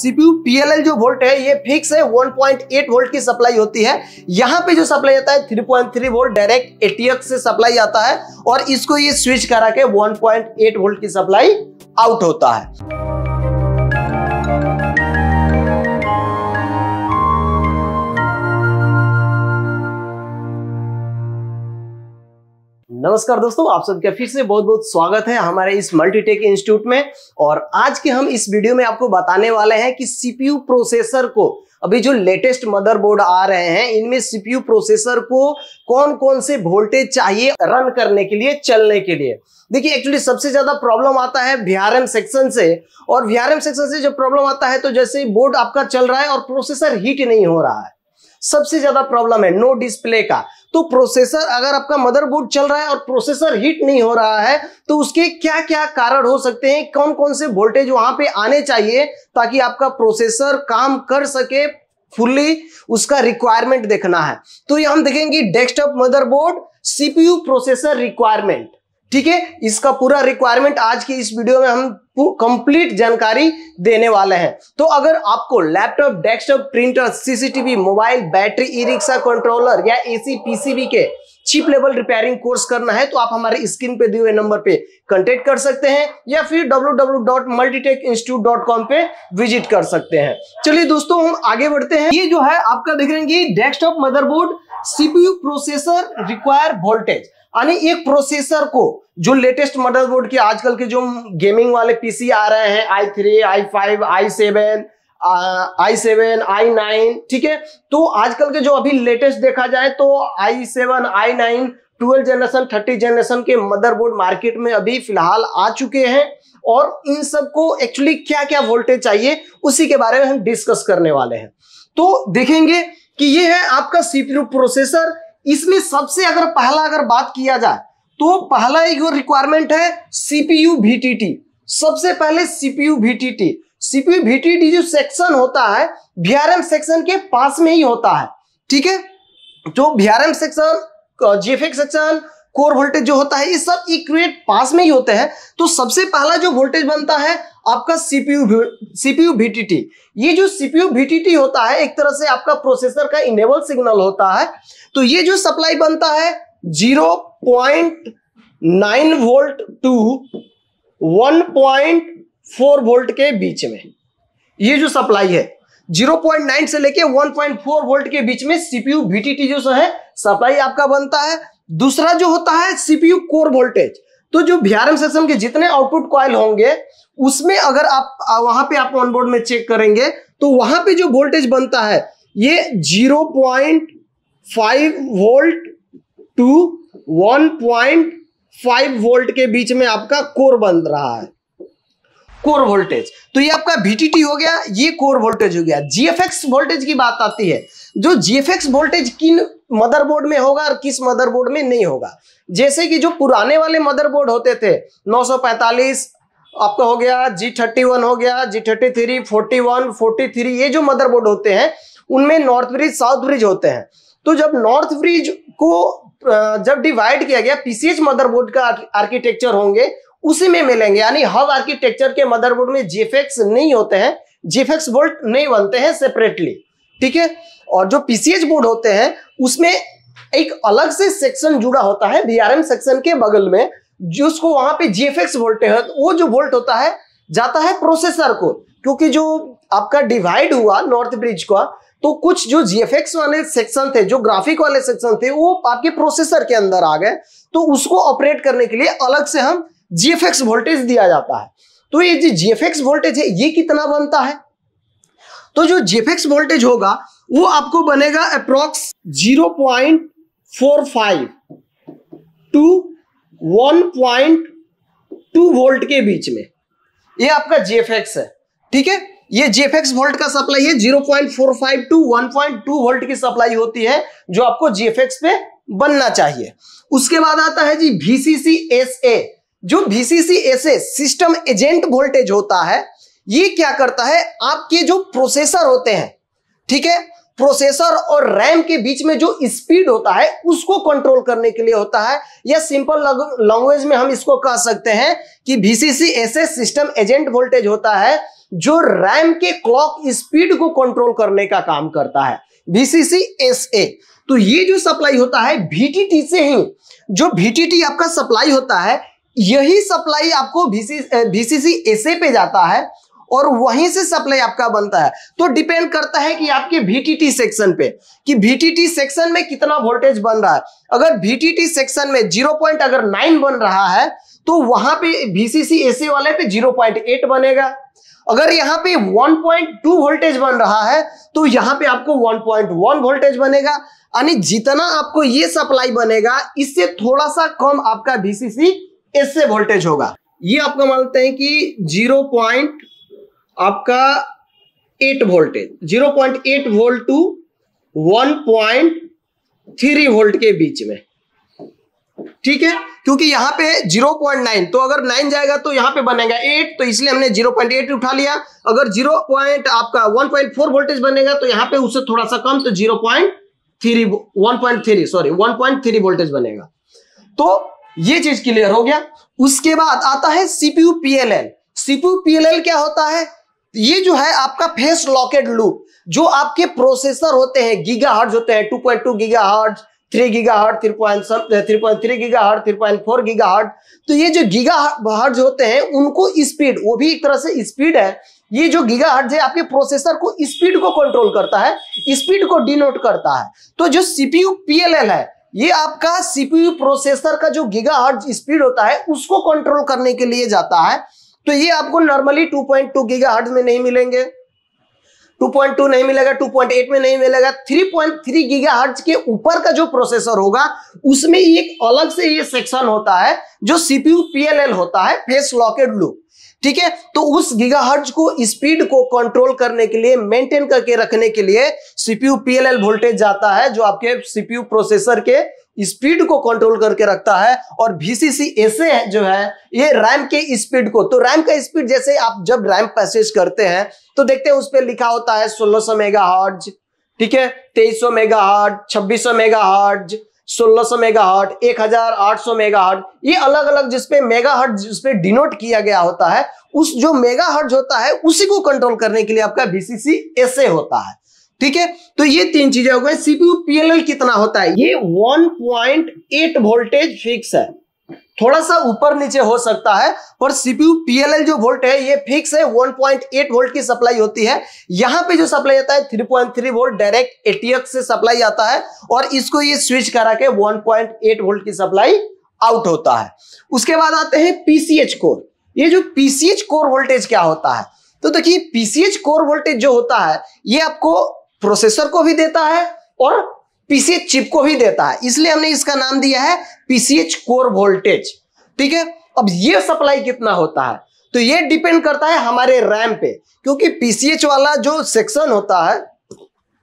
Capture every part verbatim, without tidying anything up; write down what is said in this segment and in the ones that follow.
CPU PLL जो volt है ये फिक्स है, वन पॉइंट एट वोल्ट की सप्लाई होती है। यहाँ पे जो सप्लाई आता है three point three volt direct ATX से सप्लाई आता है और इसको ये स्विच करा के वन पॉइंट एट वोल्ट की सप्लाई आउट होता है। नमस्कार दोस्तों, आप सबका फिर से बहुत बहुत स्वागत है हमारे इस मल्टीटेक इंस्टीट्यूट में। और आज के हम इस वीडियो में आपको बताने वाले हैं कि सीपीयू प्रोसेसर को, अभी जो लेटेस्ट मदरबोर्ड आ रहे हैं इनमें सीपीयू प्रोसेसर को कौन कौन से वोल्टेज चाहिए रन करने के लिए, चलने के लिए। देखिए एक्चुअली सबसे ज्यादा प्रॉब्लम आता है वीआरएम सेक्शन से, और वीआरएम सेक्शन से जब प्रॉब्लम आता है तो जैसे बोर्ड आपका चल रहा है और प्रोसेसर हीट नहीं हो रहा है, सबसे ज्यादा प्रॉब्लम है नो डिस्प्ले का। तो प्रोसेसर, अगर आपका मदरबोर्ड चल रहा है और प्रोसेसर हीट नहीं हो रहा है तो उसके क्या क्या कारण हो सकते हैं, कौन कौन से वोल्टेज वहां पे आने चाहिए ताकि आपका प्रोसेसर काम कर सके फुल्ली, उसका रिक्वायरमेंट देखना है। तो ये हम देखेंगे desktop motherboard CPU processor requirement, ठीक है। इसका पूरा रिक्वायरमेंट आज की इस वीडियो में हम कंप्लीट जानकारी देने वाले हैं। तो अगर आपको laptop, desktop, printer, CCTV, mobile, battery, e rickshaw, controller या एसी पीसीबी के चिप लेवल रिपेयरिंग कोर्स करना है तो आप हमारे स्क्रीन पे दिए हुए नंबर पे कांटेक्ट कर सकते हैं या फिर W W W dot Multitech Institute dot com पे विजिट कर सकते हैं। चलिए दोस्तों हम आगे बढ़ते हैं। ये जो है आपका देख रहे हैं desktop motherboard CPU processor require voltage, यानी एक प्रोसेसर को जो लेटेस्ट मदरबोर्ड के आजकल के जो गेमिंग वाले पीसी आ रहे हैं i three i five i seven i seven i nine, ठीक है। तो आजकल के जो अभी लेटेस्ट देखा जाए तो i seven i nine twelve generation thirty generation के मदरबोर्ड मार्केट में अभी फिलहाल आ चुके हैं और इन सबको एक्चुअली क्या क्या वोल्टेज चाहिए उसी के बारे में हम डिस्कस करने वाले हैं। तो देखेंगे कि ये है आपका सीपीयू प्रोसेसर। इसमें सबसे अगर पहला अगर बात किया जाए तो पहला एक रिक्वायरमेंट है सीपीयू वीटीटी। सबसे पहले सीपीयू वीटीटी, सीपीयू वीटीटी जो सेक्शन होता है वीआरएम सेक्शन के पास में ही होता है, ठीक है। जो VRM section, GFX section, core voltage जो होता है ये सब इक्वेट पास में ही होते हैं। तो सबसे पहला जो वोल्टेज बनता है आपका सीपीयू सीपीयू वीटीटी। ये जो सीपीयू वीटीटी होता है एक तरह से आपका प्रोसेसर का इनेबल सिग्नल होता है। तो ये जो सप्लाई बनता है zero point nine volt to one point four volt के बीच में, ये जो सप्लाई है ज़ीरो पॉइंट नाइन से लेके वन पॉइंट फोर वोल्ट के बीच में सीपीयू वीटीटी जो है सप्लाई आपका बनता है। दूसरा जो होता है सीपीयू कोर वोल्टेज। तो जो वीआरएम सेक्शन के जितने आउटपुट कॉइल होंगे उसमें अगर आप वहां पे आप ऑनबोर्ड में चेक करेंगे तो वहां पे जो वोल्टेज बनता है ये zero point five volt to one point five volt के बीच में आपका कोर बन रहा है, कोर वोल्टेज। तो ये आपका वीटीटी हो गया, ये कोर वोल्टेज हो गया। जीएफएक्स वोल्टेज की बात आती है। जो जीएफएक्स वोल्टेज किन मदरबोर्ड में होगा और किस मदरबोर्ड में नहीं होगा, जैसे कि जो पुराने वाले मदरबोर्ड होते थे नाइन फोर्टी फाइव आपका हो गया, जी थर्टी वन हो गया, G thirty three, forty one, forty three, ये जो मदरबोर्ड होते हैं उनमें नॉर्थ ब्रिज, साउथ ब्रिज होते हैं। तो जब नॉर्थ ब्रिज को जब डिवाइड किया गया पीसीएच मदरबोर्ड का आर्किटेक्चर होंगे उसी में मिलेंगे, यानी हब आर्किटेक्चर के मदरबोर्ड में जीएफएक्स नहीं होते हैं, जीएफएक्स बोर्ड नहीं बनते हैं सेपरेटली, ठीक है। और जो पीसीएच बोर्ड होते हैं उसमें एक अलग से सेक्शन जुड़ा होता है वीआरएम सेक्शन के बगल में, जिसको वहां पे जीएफएक्स वोल्टेज है। वो जो वोल्ट होता है जाता है प्रोसेसर को, क्योंकि जो आपका डिवाइड हुआ नॉर्थ ब्रिज का तो कुछ जो जीएफएक्स वाले सेक्शन थे, जो ग्राफिक वाले सेक्शन थे वो आपके प्रोसेसर के अंदर आ गए, तो उसको ऑपरेट करने के लिए अलग से हम जीएफएक्स वोल्टेज दिया जाता है। तो ये जो जीएफएक्स वोल्टेज है ये कितना बनता है, तो जो जीएफएक्स वोल्टेज होगा वो आपको बनेगा approx zero point four five to one point two volt के बीच में, ये आपका जीएफएक्स है, ठीक है। ये जीएफएक्स वोल्ट का सप्लाई है, zero point four five to one point two volt की सप्लाई होती है जो आपको जीएफएक्स पे बनना चाहिए। उसके बाद आता है जी वीसीसीएसए। जो वीसीसीएसए सिस्टम एजेंट वोल्टेज होता है, ये क्या करता है आपके जो प्रोसेसर होते हैं, ठीक है, प्रोसेसर और रैम के बीच में जो स्पीड होता है उसको कंट्रोल करने के लिए होता है, या सिंपल लैंग्वेज में हम इसको कह सकते हैं कि वीसीसीएसए सिस्टम एजेंट वोल्टेज होता है जो रैम के क्लॉक स्पीड को कंट्रोल करने का काम करता है, वी सी सी एस ए। तो ये जो सप्लाई होता है वी टी टी से ही, जो वी टी टी आपका सप्लाई होता है यही सप्लाई आपको वी सी सी एस ए पे जाता है और वहीं से सप्लाई आपका बनता है। तो डिपेंड करता है कि आपके वी टी टी सेक्शन पे कि वी टी टी सेक्शन में कितना वोल्टेज बन रहा है। अगर वी टी टी सेक्शन में जीरो पॉइंट अगर नाइन बन रहा है तो वहां पे वी सी सी एस ए वाले पे जीरो पॉइंट एट बनेगा। अगर यहाँ पे वन पॉइंट टू वोल्टेज बन रहा है तो यहाँ पे आपको वन पॉइंट वन वोल्टेज बनेगा। यानी जितना आपको ये सप्लाई बनेगा इससे थोड़ा सा कम आपका V C C S A voltage होगा। ये आपका मानते हैं कि जीरो पॉइंट आपका eight voltage, zero point eight volt to one point three volt के बीच में, ठीक है, क्योंकि यहाँ पे है जीरो पॉइंट नाइन, तो अगर नाइन जाएगा तो यहाँ पे बनेगा एट, तो इसलिए हमने जीरो पॉइंट एट उठा लिया। अगर जीरो पॉइंट आपका वन पॉइंट फोर वोल्टेज बनेगा तो यहाँ पे उससे थोड़ा सा कम, तो zero point three one point three sorry one point three voltage बनेगा। तो ये चीज क्लियर हो गया। उसके बाद आता है सीपीयू पीएलएल। सीपीयू पीएलएल क्या होता है? ये जो है आपका फेस लॉकेड लूप, जो आपके प्रोसेसर होते हैं गीगाहर्ट्ज होते हैं, two point two gigahertz, three gigahertz, three point three point three gigahertz, three point four gigahertz. तो ये जो गीगाहर्ट्ज होते हैं उनको स्पीड, वो भी एक तरह से स्पीड है। ये जो गीगाहर्ट्ज है आपके प्रोसेसर को स्पीड को कंट्रोल करता है, स्पीड को डिनोट करता है। तो जो सीपीयू पीएलएल है ये आपका सीपीयू प्रोसेसर का जो गीगाहर्ट्ज स्पीड होता है उसको कंट्रोल करने के लिए जाता है। तो ये आपको normally two point two gigahertz में नहीं मिलेंगे, टू पॉइंट टू नहीं मिलेगा, टू पॉइंट एट में नहीं मिलेगा। थ्री पॉइंट थ्री गीगाहर्ट्ज के ऊपर का जो प्रोसेसर होगा उसमें एक अलग से ये सेक्शन होता है जो सीपीयू पीएलएल होता है, फेस लॉकेड लूप, ठीक है। तो उस गीगाहर्ट्ज को स्पीड को कंट्रोल करने के लिए, मेंटेन करके रखने के लिए सीपीयू पीएलएल वोल्टेज जाता है, जो आपके सीपीयू प्रोसेसर के स्पीड को कंट्रोल करके रखता है। और वी सी सी एस ए जो है ये रैम के स्पीड को, तो रैम का स्पीड जैसे आप जब रैम पैसेज करते हैं तो देखते हैं उस पर लिखा होता है सोलह सौ मेगाहर्ट्ज, ठीक है, तेईस सौ मेगाहर्ट्ज, छब्बीस सौ मेगाहर्ट्ज, सोलह सौ मेगाहर्ट्ज, अठारह सौ मेगाहर्ट्ज, ये अलग अलग जिसपे मेगाहर्ट्ज जिसपे डिनोट किया गया होता है, उस जो मेगाहर्ट्ज होता है उसी को कंट्रोल करने के लिए आपका वी सी सी एस ए होता है, ठीक है। तो ये तीन चीजें हो गई। सीपीयू पीएलएल कितना होता है? ये one point eight voltage fix है, थोड़ा सा ऊपर नीचे हो सकता है, पर सीपीयू पीएलएल जो वोल्ट है ये फिक्स है। वन पॉइंट एट वोल्ट की सप्लाई होती है। यहाँ पे जो सप्लाई आता है three point three volt direct ATX से सप्लाई आता है और इसको ये स्विच करा के वन पॉइंट एट वोल्ट की सप्लाई आउट होता है। उसके बाद आते हैं पीसीएच कोर। ये जो पीसीएच कोर वोल्टेज क्या होता है, तो देखिए पीसीएच कोर वोल्टेज जो होता है ये आपको प्रोसेसर को भी देता है और पीसीएच चिप को भी देता है, इसलिए हमने इसका नाम दिया है पीसीएच कोर वोल्टेज, ठीक है। अब ये सप्लाई कितना होता है, तो ये डिपेंड करता है हमारे रैम पे, क्योंकि पीसीएच वाला जो सेक्शन होता है,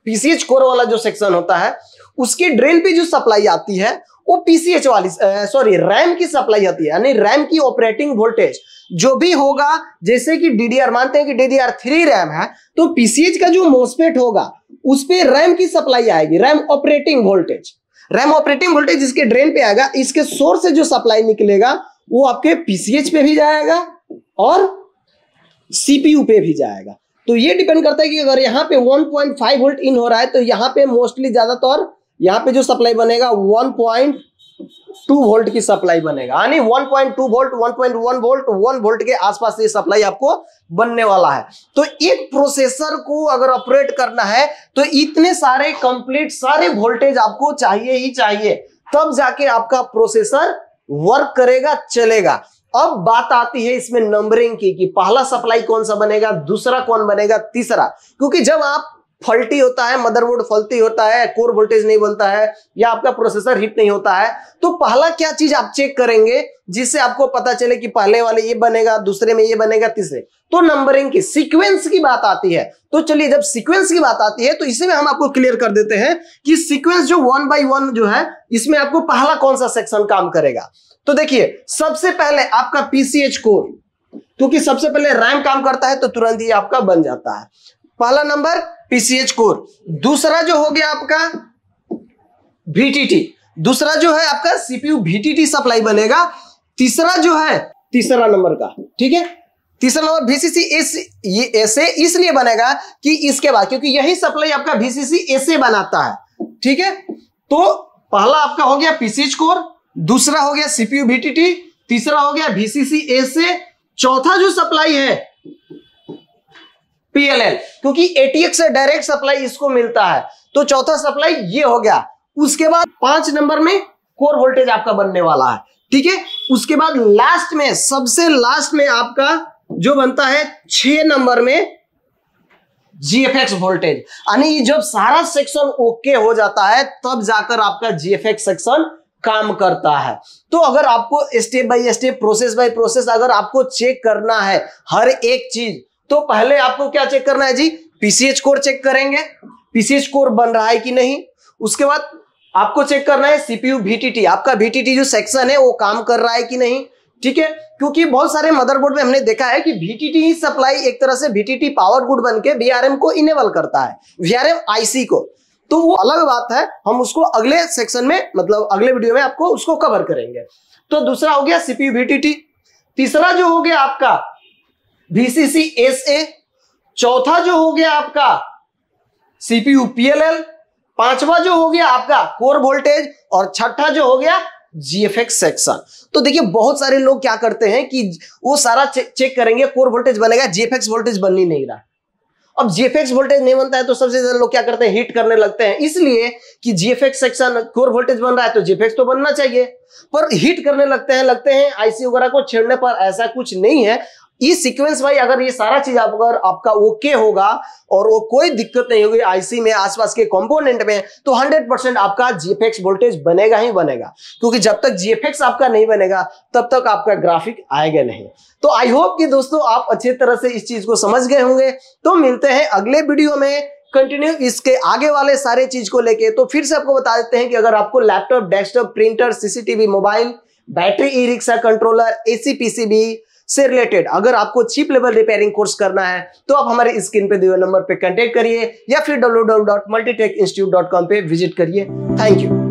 पीसीएच कोर वाला जो सेक्शन होता है उसके ड्रेन पे जो सप्लाई आती है वो पीसीएच वाली सॉरी रैम की सप्लाई आती है। यानी रैम की ऑपरेटिंग वोल्टेज जो भी होगा, जैसे कि डीडीआर, मानते हैं कि डीडीआर थ्री रैम है, तो पीसीएच का जो मोस्फेट होगा उस पे रैम की सप्लाई आएगी, RAM operating voltage. RAM operating voltage इसके ड्रेन पे आएगा, इसके सोर्स से जो सप्लाई निकलेगा वो आपके पीसीएच पे भी जाएगा और सीपीयू पे भी जाएगा। तो ये डिपेंड करता है कि अगर यहाँ पे one point five volt in हो रहा है तो यहाँ पे मोस्टली ज्यादातर यहाँ पे जो सप्लाई बनेगा वन पॉइंट टू वोल्ट की सप्लाई बनेगा। यानी one point two volt, one point one volt, one volt के आसपास ये सप्लाई आपको बनने वाला है। तो एक प्रोसेसर को अगर ऑपरेट करना है तो इतने सारे कंप्लीट सारे वोल्टेज आपको चाहिए ही चाहिए, तब जाके आपका प्रोसेसर वर्क करेगा, चलेगा। अब बात आती है इसमें नंबरिंग की, कि पहला सप्लाई कौन सा बनेगा, दूसरा कौन बनेगा, तीसरा, क्योंकि जब आप फल्टी होता है, मदरबोर्ड फल्टी होता है, कोर वोल्टेज नहीं बनता है या आपका प्रोसेसर हिट नहीं होता है, तो पहला क्या चीज आप चेक करेंगे जिससे आपको पता चले कि पहले वाले ये बनेगा, दूसरे में ये बनेगा, तीसरे, तो नंबरिंग की सीक्वेंस की बात आती है। तो चलिए जब सीक्वेंस की बात आती है तो इसमें हम आपको क्लियर कर देते हैं कि सीक्वेंस जो वन बाई वन जो है इसमें आपको पहला कौन सा सेक्शन काम करेगा। तो देखिए सबसे पहले आपका पीसीएच कोर, क्योंकि सबसे पहले रैम काम करता है तो तुरंत ये आपका बन जाता है, पहला नंबर पीसीएच कोर। दूसरा जो हो गया आपका वीटीटी, दूसरा जो है आपका सीपीयू वीटीटी सप्लाई बनेगा, तीसरा जो है तीसरा नंबर का, ठीक है, तीसरा number V C C S A इसलिए बनेगा कि इसके बाद, क्योंकि यही सप्लाई आपका V C C S A बनाता है। ठीक है, तो पहला आपका हो गया P C H कोर, दूसरा हो गया C P U V T T, तीसरा हो गया V C C S A, चौथा जो सप्लाई है P L L, क्योंकि A T X से डायरेक्ट सप्लाई इसको मिलता है, तो चौथा सप्लाई ये हो गया। उसके बाद पांच नंबर में कोर वोल्टेज आपका बनने वाला है। ठीक है, उसके बाद लास्ट में, सबसे लास्ट में आपका जो बनता है छह नंबर में G F X वोल्टेज, यानी जब सारा सेक्शन ओके हो जाता है तब जाकर आपका G F X सेक्शन काम करता है। तो अगर आपको step by step, process by process अगर आपको चेक करना है हर एक चीज, तो पहले आपको क्या चेक करना है जी, P C H core check करेंगे, P C H कोर बन रहा है कि नहीं। उसके बाद आपको चेक करना है सीपीयू वीटीटी, आपका वीटीटी जो सेक्शन है वो काम कर रहा है कि नहीं। ठीक है, क्योंकि बहुत सारे मदरबोर्ड में हमने देखा है कि वीटीटी ही सप्लाई, एक तरह से वीटीटी पावर गुड बनके वीआरएम को इनेबल करता है, वीआरएम आईसी को। तो वो अलग बात है, हम उसको अगले सेक्शन में, मतलब अगले वीडियो में आपको उसको कवर करेंगे। तो दूसरा हो गया सीपीयू वीटीटी, तीसरा जो हो गया आपका वीसीसीएसए, चौथा जो हो गया आपका सीपीयू पीएलएल, पांचवा जो हो गया आपका कोर वोल्टेज, और छठा जो हो गया जीएफएक्स सेक्शन। तो देखिए बहुत सारे लोग क्या करते हैं कि वो सारा चे, चेक करेंगे, कोर वोल्टेज बनेगा, जीएफएक्स वोल्टेज बन ही नहीं रहा। अब जीएफएक्स वोल्टेज नहीं बनता है तो सबसे ज्यादा लोग क्या करते हैं, हिट करने लगते हैं, इसलिए कि जीएफएक्स सेक्शन, कोर वोल्टेज बन रहा है तो जीएफएक्स तो बनना चाहिए, पर हिट करने लगते हैं लगते हैं आईसी वगैरह को छेड़ने पर। ऐसा कुछ नहीं है, इस सीक्वेंस वाइज अगर ये सारा चीज आप अगर आपका ओके होगा और वो कोई दिक्कत नहीं होगी आईसी में, आसपास के कंपोनेंट में, तो सौ परसेंट आपका जीएफएक्स वोल्टेज बनेगा ही बनेगा, क्योंकि जब तक जीएफएक्स आपका नहीं बनेगा तब तक आपका ग्राफिक आएगा नहीं। तो आई होप कि दोस्तों आप अच्छे तरह से इस चीज को समझ गए होंगे। तो मिलते हैं अगले वीडियो में कंटिन्यू इसके आगे वाले सारे चीज को लेके। तो फिर से आपको बता देते हैं कि अगर आपको laptop, desktop, printer, CCTV, mobile, battery, e rickshaw, controller, AC, PCB से रिलेटेड अगर आपको चीप लेवल रिपेयरिंग कोर्स करना है तो आप हमारे स्क्रीन पे दिए हुए नंबर पे कांटेक्ट करिए या फिर W W W dot Multitech Institute dot com पे विजिट करिए। Thank you.